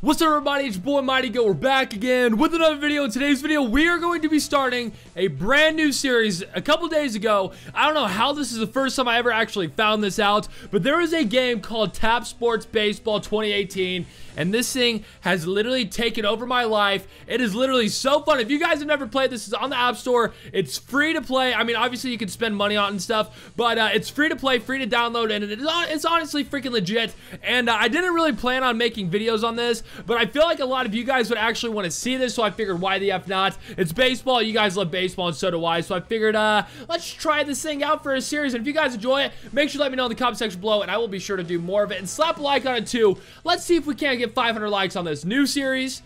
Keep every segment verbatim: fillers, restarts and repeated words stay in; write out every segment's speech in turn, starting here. What's up, everybody? It's your boy MightyGo. We're back again with another video. In today's video, we are going to be starting a brand new series. A couple days ago, I don't know how this is the first time I ever actually found this out, but there is a game called Tap Sports Baseball twenty eighteen, and this thing has literally taken over my life. It is literally so fun. If you guys have never played this, it's on the App Store. It's free to play. I mean, obviously, you can spend money on it and stuff, but uh, it's free to play, free to download, and it is on, it's honestly freaking legit, and uh, I didn't really plan on making videos on this, but I feel like a lot of you guys would actually want to see this, so I figured why the F not? It's baseball. You guys love baseball, and so do I. So I figured, uh, let's try this thing out for a series. And if you guys enjoy it, make sure to let me know in the comment section below, and I will be sure to do more of it. And slap a like on it, too. Let's see if we can't get five hundred likes on this new series.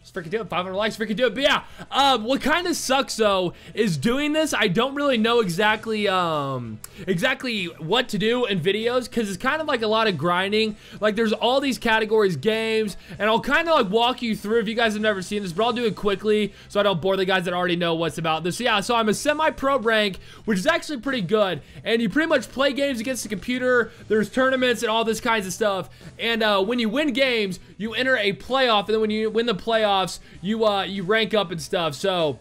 Let's freaking do it. five hundred likes, freaking do it. But yeah, um, what kind of sucks though is doing this. I don't really know exactly um, exactly what to do in videos, because it's kind of like a lot of grinding. Like, there's all these categories, games, and I'll kind of like walk you through if you guys have never seen this, but I'll do it quickly so I don't bore the guys that already know what's about this. So yeah, so I'm a semi-pro rank, which is actually pretty good, and you pretty much play games against the computer. There's tournaments and all this kinds of stuff, and uh, when you win games, you enter a playoff, and then when you win the playoff, You uh, you rank up and stuff. So,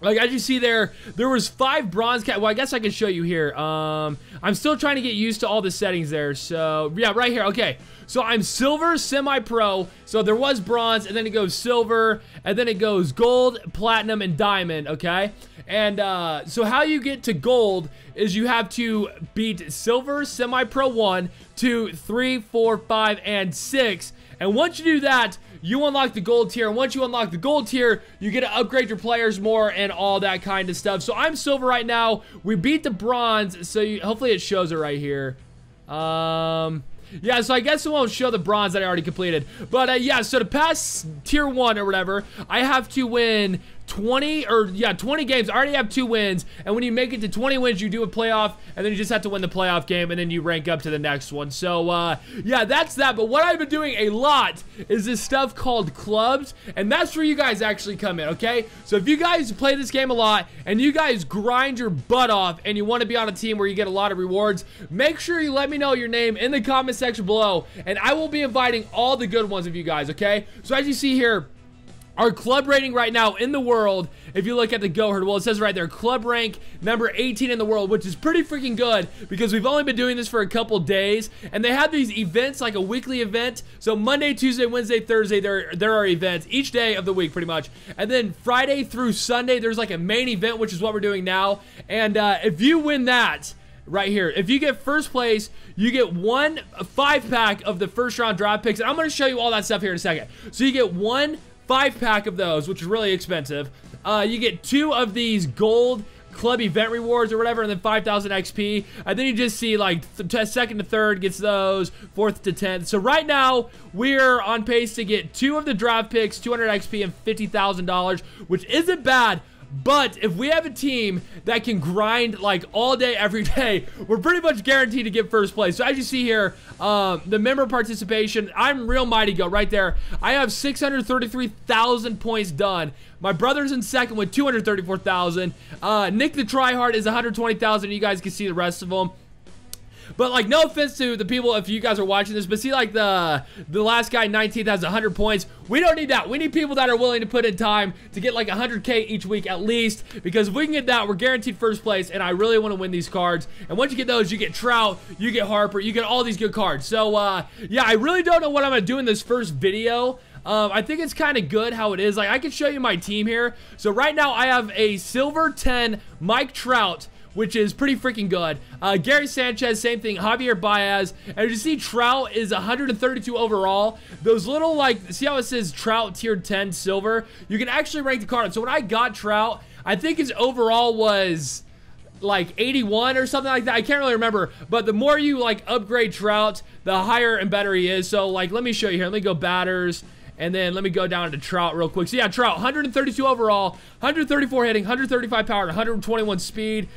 like, as you see there, there was five bronze cat. Well, I guess I can show you here. Um, I'm still trying to get used to all the settings there. So, yeah, right here. Okay. So, I'm silver, semi-pro. So, there was bronze, and then it goes silver, and then it goes gold, platinum, and diamond, okay? And uh, so, how you get to gold is you have to beat silver, semi-pro one, two, three, four, five, and six. And once you do that, you unlock the gold tier, and once you unlock the gold tier, you get to upgrade your players more and all that kind of stuff. So I'm silver right now. We beat the bronze, so you, hopefully it shows it right here. Um, yeah, so I guess it won't show the bronze that I already completed. But uh, yeah, so to pass tier one or whatever, I have to win twenty or yeah twenty games. I already have two wins, and when you make it to twenty wins, you do a playoff, and then you just have to win the playoff game, and then you rank up to the next one. So uh yeah, that's that. But what I've been doing a lot is this stuff called clubs, and that's where you guys actually come in, okay? So if you guys play this game a lot and you guys grind your butt off and you want to be on a team where you get a lot of rewards, make sure you let me know your name in the comment section below, and I will be inviting all the good ones of you guys, okay? So as you see here, our club rating right now in the world, if you look at the GoHerd, well, it says right there, club rank number eighteen in the world, which is pretty freaking good because we've only been doing this for a couple days, and they have these events, like a weekly event. So Monday, Tuesday, Wednesday, Thursday, there, there are events each day of the week pretty much. And then Friday through Sunday, there's like a main event, which is what we're doing now. And uh, if you win that right here, if you get first place, you get one five-pack of the first-round draft picks. And I'm going to show you all that stuff here in a second. So you get one Five pack of those, which is really expensive. Uh, you get two of these gold club event rewards or whatever, and then five thousand X P. And then you just see like th second to third gets those, fourth to tenth. So right now we're on pace to get two of the draft picks, two hundred X P, and fifty thousand dollars, which isn't bad. But if we have a team that can grind like all day, every day, we're pretty much guaranteed to get first place. So as you see here, um, the member participation, I'm Real Mighty Goat right there. I have six hundred thirty-three thousand points done. My brother's in second with two hundred thirty-four thousand. Uh, Nick the Tryhard is one hundred twenty thousand. You guys can see the rest of them. But, like, no offense to the people if you guys are watching this, but see, like, the the last guy, nineteenth, has one hundred points. We don't need that. We need people that are willing to put in time to get, like, one hundred K each week at least, because if we can get that, we're guaranteed first place, and I really want to win these cards. And once you get those, you get Trout, you get Harper, you get all these good cards. So, uh, yeah, I really don't know what I'm going to do in this first video. Um, I think it's kind of good how it is. Like, I can show you my team here. So, right now, I have a Silver ten Mike Trout, which is pretty freaking good. Uh, Gary Sanchez, same thing. Javier Baez. And you see Trout is one hundred thirty-two overall. Those little, like, see how it says Trout tier ten silver? You can actually rank the card up. So when I got Trout, I think his overall was like eighty-one or something like that. I can't really remember. But the more you, like, upgrade Trout, the higher and better he is. So, like, let me show you here. Let me go batters. And then let me go down to Trout real quick. So, yeah, Trout, one hundred thirty-two overall, one hundred thirty-four hitting, one hundred thirty-five power, one hundred twenty-one speed.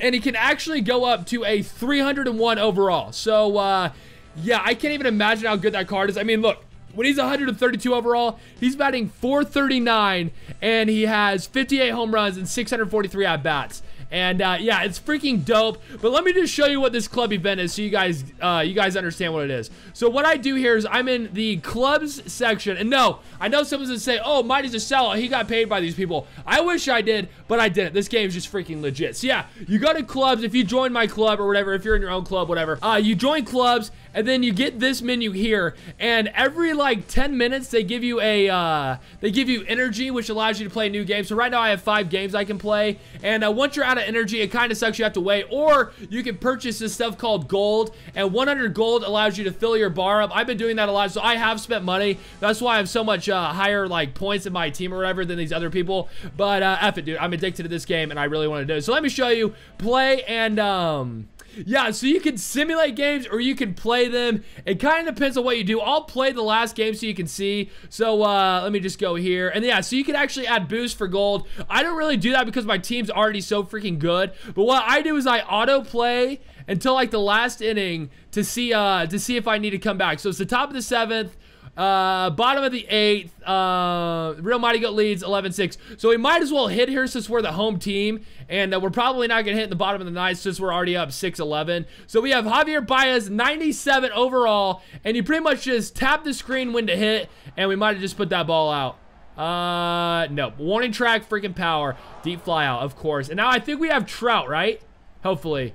And he can actually go up to a three hundred one overall. So, uh, yeah, I can't even imagine how good that card is. I mean, look, when he's one hundred thirty-two overall, he's batting four thirty-nine, and he has fifty-eight home runs and six hundred forty-three at-bats. And uh, yeah, it's freaking dope. But let me just show you what this club event is so you guys uh, you guys understand what it is. So what I do here is I'm in the clubs section. And no, I know someone's gonna say, oh, Mighty's a sellout, he got paid by these people. I wish I did, but I didn't. This game's just freaking legit. So yeah, you go to clubs. If you join my club or whatever, if you're in your own club, whatever, uh, you join clubs, and then you get this menu here, and every like ten minutes they give you a uh, they give you energy, which allows you to play a new game. So right now I have five games I can play, and uh, once you're out of energy, it kind of sucks, you have to wait, or you can purchase this stuff called gold, and one hundred gold allows you to fill your bar up. I've been doing that a lot, so I have spent money. That's why I have so much uh, higher like points in my team or whatever than these other people, but uh, F it, dude. I'm addicted to this game, and I really want to do it. So let me show you play, and um... yeah, so you can simulate games or you can play them. It kind of depends on what you do. I'll play the last game so you can see. So uh, let me just go here. And yeah, so you can actually add boost for gold. I don't really do that because my team's already so freaking good. But what I do is I auto play until like the last inning to see uh, to see if I need to come back. So it's the top of the seventh. Uh, bottom of the eighth, uh, Real Mighty Goat leads eleven six. So we might as well hit here since we're the home team, and uh, we're probably not gonna hit in the bottom of the ninth since we're already up six eleven. So we have Javier Baez, ninety-seven overall, and you pretty much just tap the screen when to hit, and we might have just put that ball out. Uh, no, warning track, freaking power, deep fly out, of course. And now I think we have Trout, right? Hopefully.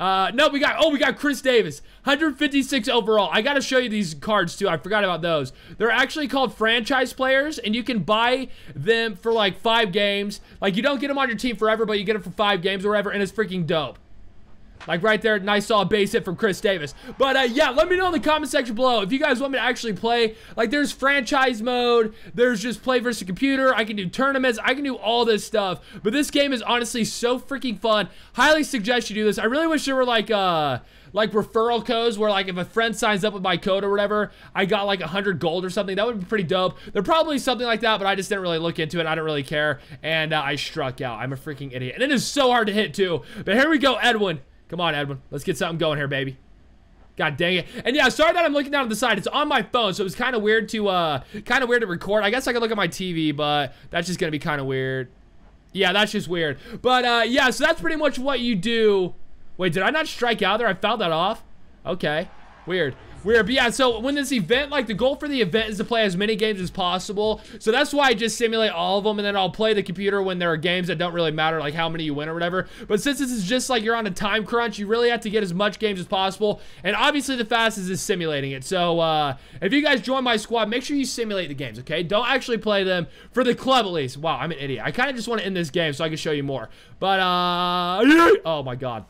Uh, no, we got, oh, we got Chris Davis, one fifty-six overall. I got to show you these cards, too. I forgot about those. They're actually called franchise players, and you can buy them for, like, five games. Like, you don't get them on your team forever, but you get them for five games or whatever, and it's freaking dope. Like right there, nice solid base hit from Chris Davis. But uh, yeah, let me know in the comment section below if you guys want me to actually play. Like there's franchise mode, there's just play versus computer, I can do tournaments, I can do all this stuff. But this game is honestly so freaking fun. Highly suggest you do this. I really wish there were like uh, like referral codes where like if a friend signs up with my code or whatever, I got like one hundred gold or something. That would be pretty dope. There probably is something like that, but I just didn't really look into it. I don't really care. And uh, I struck out. I'm a freaking idiot. And it is so hard to hit too. But here we go, Edwin. Come on, Edwin. Let's get something going here, baby. God dang it. And yeah, sorry that I'm looking down to the side. It's on my phone, so it was kind of weird to uh, kind of weird to record. I guess I could look at my T V, but that's just going to be kind of weird. Yeah, that's just weird. But uh, yeah, so that's pretty much what you do. Wait, did I not strike out there? I fouled that off? Okay. Weird. Weird. But yeah, so when this event, like the goal for the event is to play as many games as possible. So that's why I just simulate all of them, and then I'll play the computer when there are games that don't really matter, like how many you win or whatever. But since this is just like you're on a time crunch, you really have to get as much games as possible. And obviously the fastest is simulating it. So uh, if you guys join my squad, make sure you simulate the games, okay? Don't actually play them for the club at least. Wow, I'm an idiot. I kind of just want to end this game so I can show you more. But, uh, oh my God.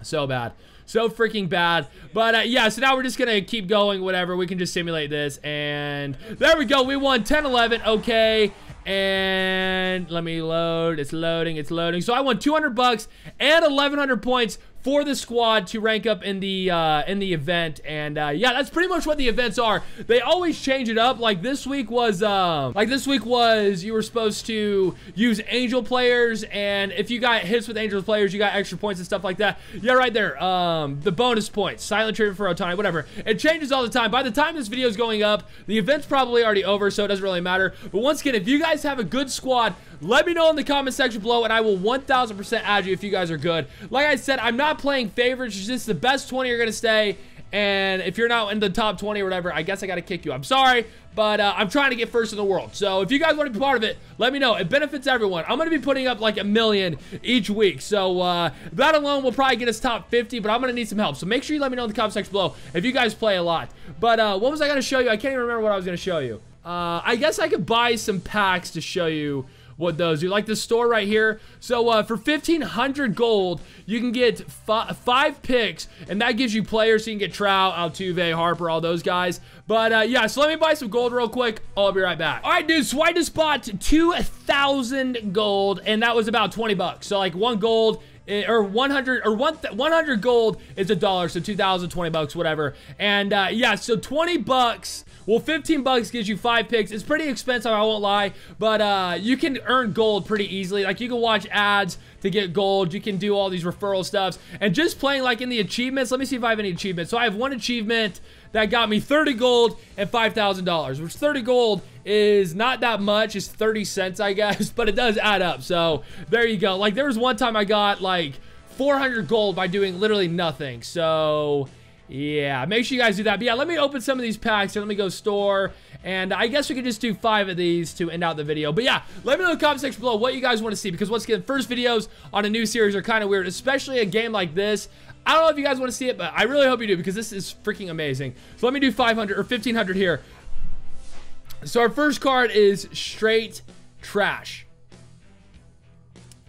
So bad. So freaking bad. But uh, yeah, so now we're just gonna keep going, whatever. We can just simulate this, and there we go. We won ten eleven, okay. And let me load. It's loading, it's loading. So I won two hundred bucks and eleven hundred points for the squad to rank up in the uh, in the event. And uh, yeah, that's pretty much what the events are. They always change it up. Like this week was, um, like this week was, you were supposed to use Angel players, and if you got hits with Angel players, you got extra points and stuff like that. Yeah, right there. Um, the bonus points, silent tribute for Otani, whatever. It changes all the time. By the time this video is going up, the event's probably already over, so it doesn't really matter. But once again, if you guys have a good squad, let me know in the comment section below, and I will one thousand percent add you if you guys are good. Like I said, I'm not playing favorites. It's just the best twenty are going to stay, and if you're not in the top twenty or whatever, I guess I got to kick you. I'm sorry, but uh, I'm trying to get first in the world. So if you guys want to be part of it, let me know. It benefits everyone. I'm going to be putting up like a million each week. So uh, that alone will probably get us top fifty, but I'm going to need some help. So make sure you let me know in the comment section below if you guys play a lot. But uh, what was I going to show you? I can't even remember what I was going to show you. Uh, I guess I could buy some packs to show you what those do, like the store right here. So uh, for fifteen hundred gold, you can get fi five picks, and that gives you players, so you can get Trout, Altuve, Harper, all those guys. But uh, yeah, so let me buy some gold real quick. I'll be right back. All right, dude, so I just bought two thousand gold, and that was about twenty bucks. So like one gold, or one hundred or one hundred gold is a dollar, so two thousand, twenty bucks, whatever. And uh, yeah, so twenty bucks Well, fifteen bucks gives you five picks. It's pretty expensive, I won't lie, but uh, you can earn gold pretty easily. Like, you can watch ads to get gold. You can do all these referral stuffs. And just playing, like, in the achievements, let me see if I have any achievements. So I have one achievement that got me thirty gold and five thousand dollars, which thirty gold is not that much. It's thirty cents, I guess, but it does add up. So there you go. Like, there was one time I got, like, four hundred gold by doing literally nothing. So yeah, make sure you guys do that. But yeah, let me open some of these packs and let me go store, and I guess we could just do five of these to end out the video. But yeah, let me know in the comment section below what you guys want to see, because once again, first videos on a new series are kind of weird, especially a game like this. I don't know if you guys want to see it, but I really hope you do, because this is freaking amazing. So let me do five hundred or fifteen hundred here. So our first card is straight trash.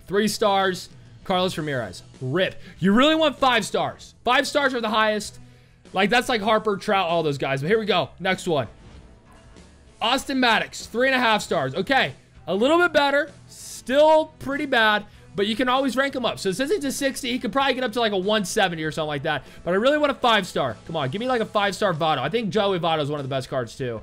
Three stars, Carlos Ramirez. Rip. You really want five stars. Five stars are the highest. Like, that's like Harper, Trout, all those guys. But here we go. Next one. Austin Maddox, three and a half stars. Okay, a little bit better. Still pretty bad, but you can always rank him up. So since it's a sixty, he could probably get up to like a one seventy or something like that. But I really want a five-star. Come on, give me like a five-star Votto. I think Joey Votto is one of the best cards too.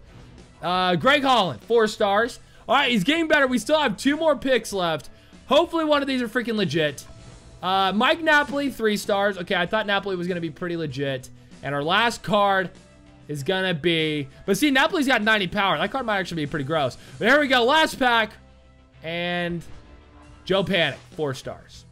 Uh, Greg Holland, four stars. All right, he's getting better. We still have two more picks left. Hopefully one of these are freaking legit. Uh, Mike Napoli, three stars. Okay, I thought Napoli was going to be pretty legit. And our last card is gonna be, but see, Napoli's got ninety power. That card might actually be pretty gross. But here we go, last pack, and Joe Panic, four stars.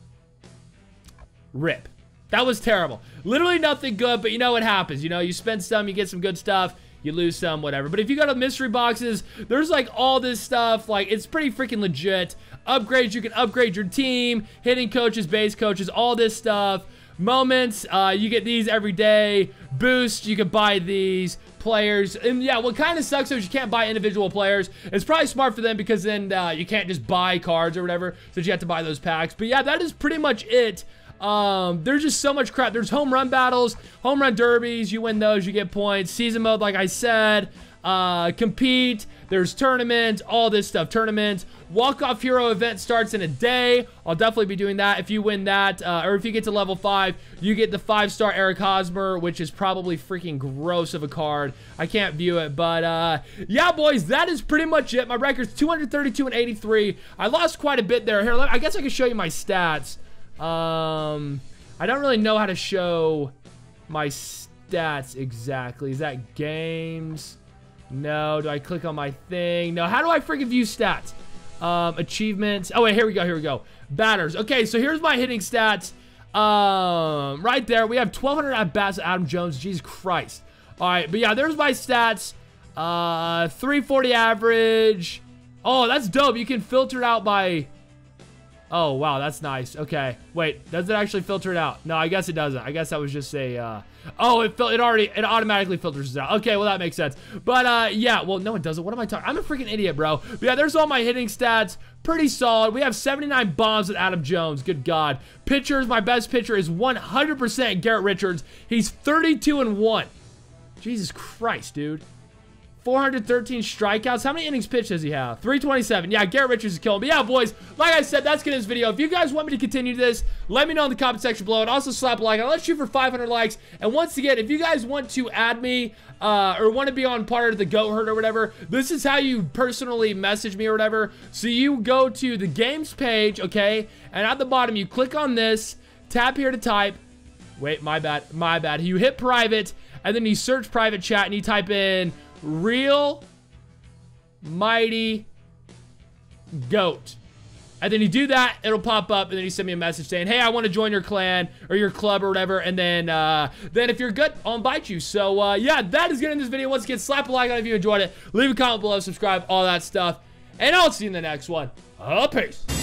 Rip. That was terrible. Literally nothing good, but you know what happens. You know, you spend some, you get some good stuff, you lose some, whatever. But if you go to mystery boxes, there's like all this stuff. Like, it's pretty freaking legit. Upgrades, you can upgrade your team, hitting coaches, base coaches, all this stuff. Moments, uh, you get these every day. Boost, you can buy these players. And yeah, what kind of sucks is you can't buy individual players. It's probably smart for them, because then uh, you can't just buy cards or whatever, so you have to buy those packs. But yeah, that is pretty much it. Um, there's just so much crap. There's home run battles, home run derbies. You win those, you get points. Season mode, like I said. Uh, compete. There's tournaments, all this stuff. Tournaments. Walk-off hero event starts in a day. I'll definitely be doing that. If you win that, uh, or if you get to level five, you get the five-star Eric Hosmer, which is probably freaking gross of a card. I can't view it, but uh, yeah, boys, that is pretty much it. My record's two thirty-two and eighty-three. I lost quite a bit there. Here, I guess I can show you my stats. Um, I don't really know how to show my stats exactly. Is that games? No. Do I click on my thing? No. How do I freaking view stats? Um, achievements. Oh, wait, here we go, here we go. Batters. Okay, so here's my hitting stats. Um, right there, we have twelve hundred at-bats with Adam Jones. Jesus Christ. All right, but yeah, there's my stats. Uh, three forty average. Oh, that's dope. You can filter it out by... Oh, wow, that's nice. Okay, wait, does it actually filter it out? No, I guess it doesn't. I guess that was just a, uh... oh, it, it already, it automatically filters it out. Okay, well, that makes sense. But, uh, yeah, well, no, it doesn't. What am I talking? I'm a freaking idiot, bro. But yeah, there's all my hitting stats. Pretty solid. We have seventy-nine bombs with Adam Jones. Good God. Pitchers, my best pitcher is one hundred percent Garrett Richards. He's thirty-two and one. Jesus Christ, dude. four hundred thirteen strikeouts. How many innings pitched does he have? three twenty-seven. Yeah, Garrett Richards is killing me. Yeah, boys, like I said, that's gonna end this video. If you guys want me to continue this, let me know in the comment section below, and also slap a like. Let's shoot for five hundred likes. And once again, if you guys want to add me uh, or want to be on part of the GoHerd or whatever, this is how you personally message me or whatever. So you go to the games page, okay, and at the bottom you click on this, tap here to type. Wait, my bad, my bad. You hit private, and then you search private chat, and you type in Real Mighty Goat, and then you do that, it'll pop up, and then you send me a message saying, hey, I want to join your clan or your club or whatever, and then uh, then if you're good, I'll invite you. So uh, yeah, that is good in this video. Once again, slap a like on it if you enjoyed it, leave a comment below, subscribe, all that stuff, and I'll see you in the next one. Uh, peace.